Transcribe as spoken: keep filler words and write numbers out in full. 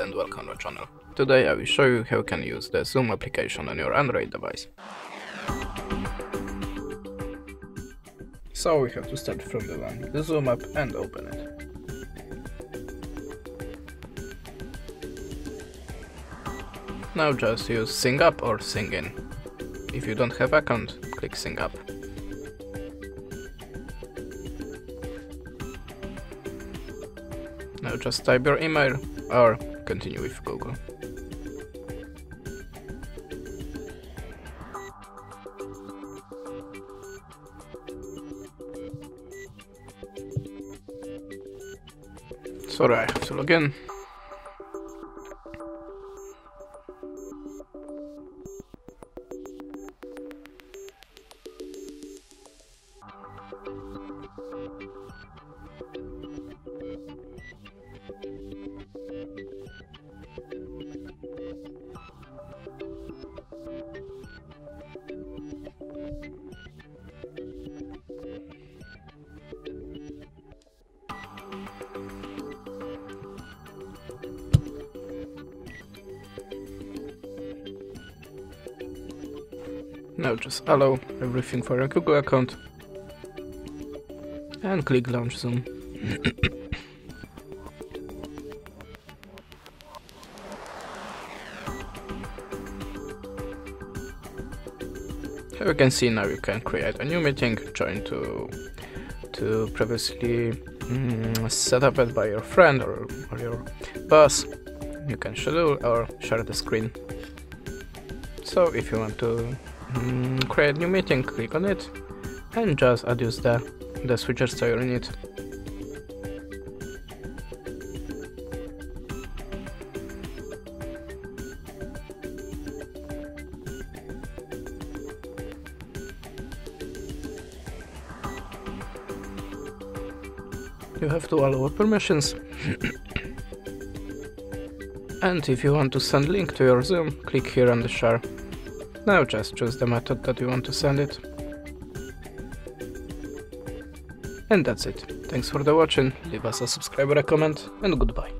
And welcome to my channel. Today I will show you how you can use the Zoom application on your Android device. So we have to start from the one, the Zoom app, and open it. Now just use Sync Up or Sync In. If you don't have account, click Sync Up. Now just type your email or continue with Google. Sorry, I have to log in. Now just allow everything for your Google account and click Launch Zoom. As you can see, now you can create a new meeting, join to, to previously mm, set up it by your friend or, or your boss. You can schedule or share the screen. So if you want to Mm, create new meeting, click on it and just adjust the, the switches to your need. You have to allow permissions and if you want to send link to your Zoom, click here on the share. Now just choose the method that you want to send it. And that's it. Thanks for the watching, leave us a subscribe or a comment, and goodbye.